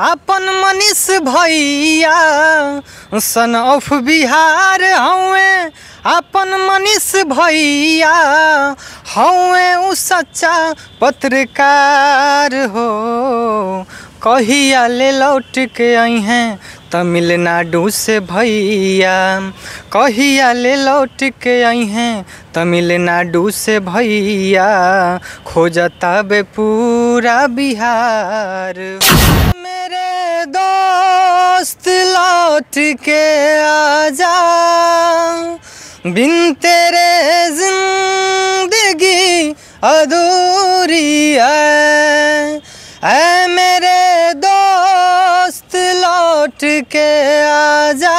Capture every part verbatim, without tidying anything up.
अपन मनीष भैया son of Bihar हौए, अपन मनीष भैया हौए उ सच्चा पत्रकार हो। कहिया ले लौट के आई हैं तमिलनाडु से भैया, कहिया ले लौट के आई हैं तमिलनाडु से भैया, खोजता बे पूरा बिहार। मेरे दोस्त लौट के आ जा, बिन तेरे जिंदगी अधूरी है। ऐ मेरे दोस्त लौट के आ जा।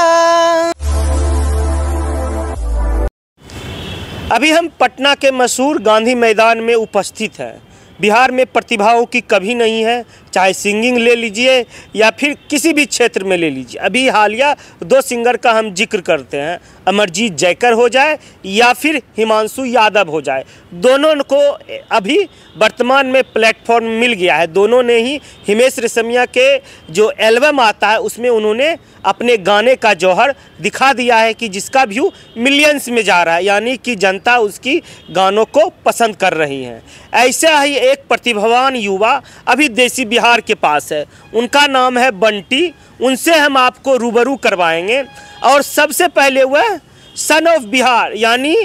अभी हम पटना के मशहूर गांधी मैदान में उपस्थित हैं। बिहार में प्रतिभाओं की कभी नहीं है, चाहे सिंगिंग ले लीजिए या फिर किसी भी क्षेत्र में ले लीजिए। अभी हालिया दो सिंगर का हम जिक्र करते हैं, अमरजीत जयकर हो जाए या फिर हिमांशु यादव हो जाए। दोनों को अभी वर्तमान में प्लेटफॉर्म मिल गया है। दोनों ने ही हिमेश रेशमिया के जो एल्बम आता है उसमें उन्होंने अपने गाने का जौहर दिखा दिया है कि जिसका व्यू मिलियंस में जा रहा है, यानी कि जनता उसकी गानों को पसंद कर रही है। ऐसा ही एक प्रतिभावान युवा अभी देसीबिहार के पास है, उनका नाम है बंटी। उनसे हम आपको रूबरू करवाएंगे और सबसे पहले वह सन ऑफ बिहार यानी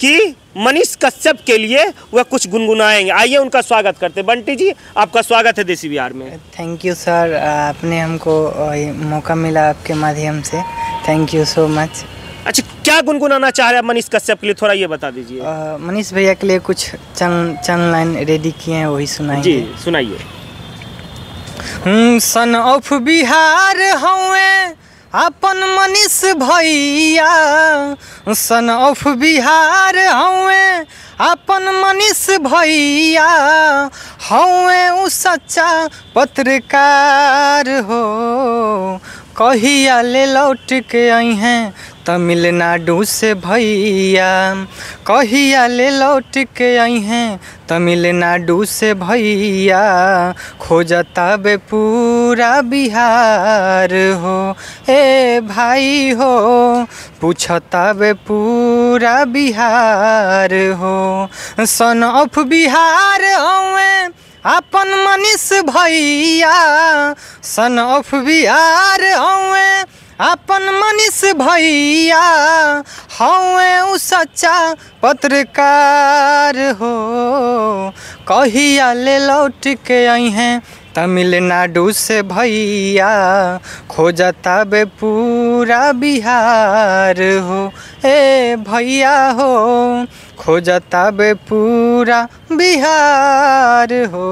कि मनीष कश्यप के लिए वह कुछ गुनगुनाएंगे। आइए उनका स्वागत करते हैं। बंटी जी, आपका स्वागत है देसी बिहार में। थैंक यू सर, आपने हमको मौका मिला आपके माध्यम से, थैंक यू सो मच। अच्छा, क्या गुनगुनाना चाह रहे हैं मनीष कश्यप के लिए, थोड़ा ये बता दीजिए। मनीष भैया के लिए कुछ चंद चंद लाइन रेडी किए हैं, वही सुनाइए। जी सुनाइए। सन ऑफ बिहार हमें अपन मनीष भैया, सन ऑफ बिहार हमें अपन मनीष भैया हमें उ सच्चा पत्रकार हो। कहिया ले लौट के आई हैं तमिलनाडु से भैया, कहिया ले लौट के आई हैं तमिलनाडु से भैया, खोजता बे पूरा बिहार हो। ए भाई हो, पूछता बे पूरा बिहार हो। सन ऑफ बिहार हमें अपन मनीष भैया, सन ऑफ बिहार हमें अपन मनीष भैया हमें उ सच्चा पत्रकार हो। कहिया ले लौट के आई हैं तमिलनाडु से भैया, खोजता बे पूरा बिहार हो। ए भैया हो, खोजता बे पूरा बिहार हो।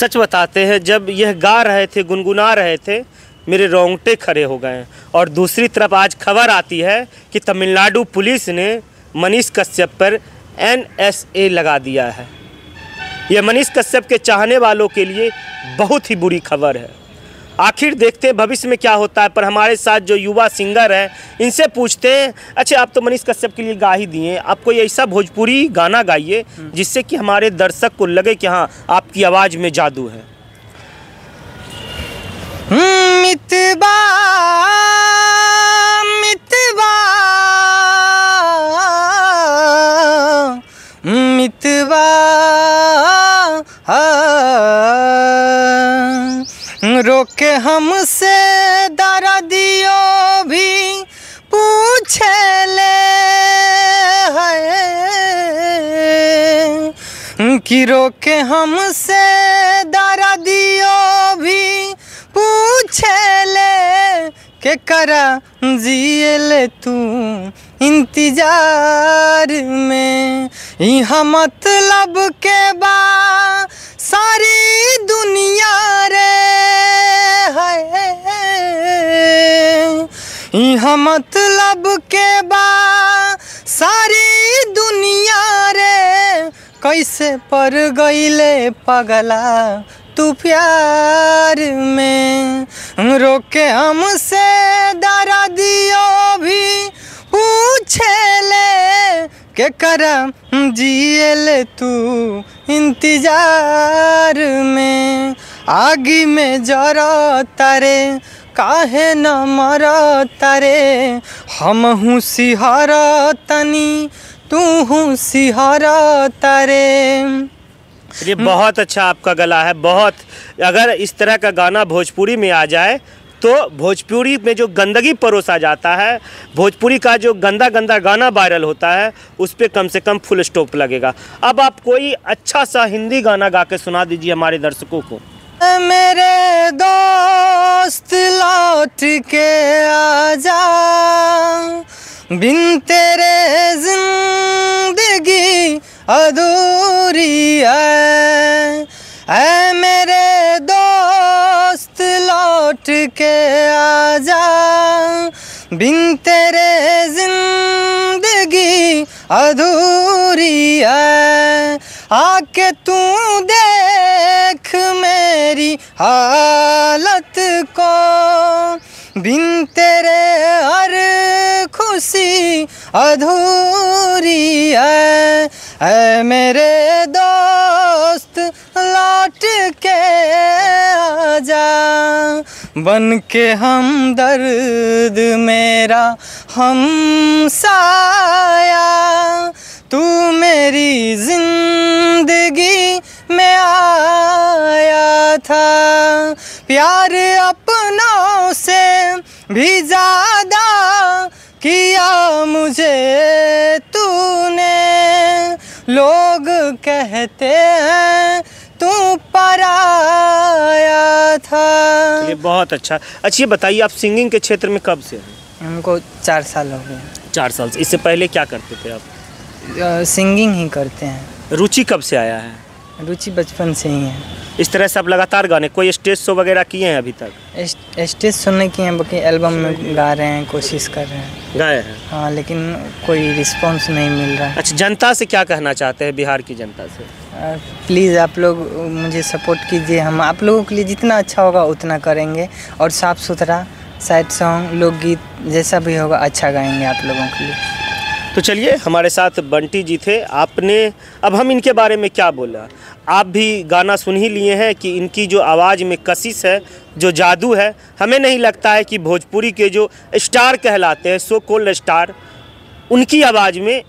सच बताते हैं, जब यह गा रहे थे, गुनगुना रहे थे, मेरे रोंगटे खड़े हो गए। और दूसरी तरफ आज खबर आती है कि तमिलनाडु पुलिस ने मनीष कश्यप पर एन एस ए लगा दिया है। यह मनीष कश्यप के चाहने वालों के लिए बहुत ही बुरी खबर है। आखिर देखते हैं भविष्य में क्या होता है। पर हमारे साथ जो युवा सिंगर हैं, इनसे पूछते हैं। अच्छा, आप तो मनीष कश्यप के लिए गा ही दिए, आप कोई ऐसा भोजपुरी गाना गाइए जिससे कि हमारे दर्शक को लगे कि हाँ, आपकी आवाज़ में जादू है। मितवा मितवा मितवा रोके हमसे दर्दियो भी पूछे ले है कि रोके हमसे दर्दियो भी छेले के करा जियले तू इंतजार में। यहाँ मतलब के बा सारी दुनिया रे है, यहाँ मतलब के बा सारी दुनिया रे, कैसे पर गईले पगला तू प्यार में। रोके हमसे दर्दियो भी पूछे ले के करम जिये ले तू इंतजार में। आगी में जरा तारे काहे न मरा तारे हम हूँ सिहारा तनी तू हूँ सिहारा तारे। ये बहुत अच्छा आपका गला है, बहुत। अगर इस तरह का गाना भोजपुरी में आ जाए तो भोजपुरी में जो गंदगी परोसा जाता है, भोजपुरी का जो गंदा गंदा गाना वायरल होता है, उस पर कम से कम फुल स्टॉप लगेगा। अब आप कोई अच्छा सा हिंदी गाना गा के सुना दीजिए हमारे दर्शकों को। मेरे दोस्त लौट के आजा बिन तेरे जिंदगी अधूरी है, ऐ मेरे दोस्त लौट के आजा बिन तेरे जिंदगी अधूरी है, आके तू देख मेरी हालत को बिन तेरे हर खुशी अधूरी है, ऐ मेरे दोस्त लौट के आजा बन के हम दर्द मेरा हमसाया, तू मेरी जिंदगी में आया था, प्यार अपनों से भी ज़्यादा किया मुझे तूने, लोग कहते हैं तू पराया था। ये बहुत अच्छा। अच्छा ये बताइए आप सिंगिंग के क्षेत्र में कब से हैं? हमको चार साल हो गए। चार साल से? इससे पहले क्या करते थे आप? आ, सिंगिंग ही करते हैं। रुचि कब से आया है? रुचि बचपन से ही है। इस तरह से आप लगातार गाने, कोई स्टेज शो वगैरह किए हैं अभी तक? स्टेज शो नहीं किए हैं, बाकी एल्बम में गा रहे हैं, कोशिश कर रहे हैं। गाए हैं? हाँ, लेकिन कोई रिस्पांस नहीं मिल रहा है। अच्छा, जनता से क्या कहना चाहते हैं, बिहार की जनता से? प्लीज़ आप लोग मुझे सपोर्ट कीजिए, हम आप लोगों के लिए जितना अच्छा होगा उतना करेंगे, और साफ़ सुथरा सैड सॉन्ग, लोकगीत जैसा भी होगा अच्छा गाएंगे आप लोगों के लिए। तो चलिए, हमारे साथ बंटी जी थे। आपने अब हम इनके बारे में क्या बोला, आप भी गाना सुन ही लिए हैं कि इनकी जो आवाज़ में कशिश है, जो जादू है, हमें नहीं लगता है कि भोजपुरी के जो स्टार कहलाते हैं, सो कॉल्ड स्टार, उनकी आवाज़ में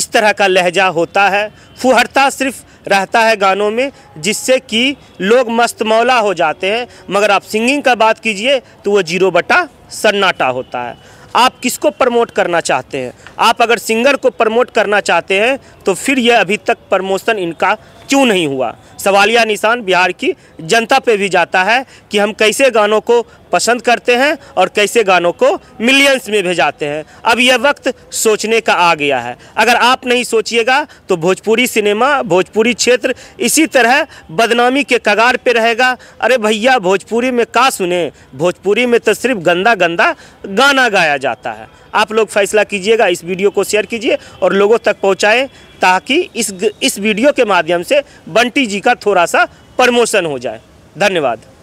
इस तरह का लहजा होता है, फुहरता सिर्फ रहता है गानों में, जिससे कि लोग मस्त मौला हो जाते हैं। मगर आप सिंगिंग का बात कीजिए तो वो जीरो बटा सन्नाटा होता है। आप किसको प्रमोट करना चाहते हैं? आप अगर सिंगर को प्रमोट करना चाहते हैं तो फिर यह अभी तक प्रमोशन इनका क्यों नहीं हुआ? सवालिया निशान बिहार की जनता पे भी जाता है कि हम कैसे गानों को पसंद करते हैं और कैसे गानों को मिलियंस में भेजाते हैं। अब यह वक्त सोचने का आ गया है। अगर आप नहीं सोचिएगा तो भोजपुरी सिनेमा, भोजपुरी क्षेत्र इसी तरह बदनामी के कगार पे रहेगा। अरे भैया, भोजपुरी में का सुने, भोजपुरी में तो सिर्फ गंदा गंदा गाना गाया जाता है। आप लोग फैसला कीजिएगा, इस वीडियो को शेयर कीजिए और लोगों तक पहुँचाएँ, ताकि इस इस वीडियो के माध्यम से बंटी जी का थोड़ा सा प्रमोशन हो जाए। धन्यवाद।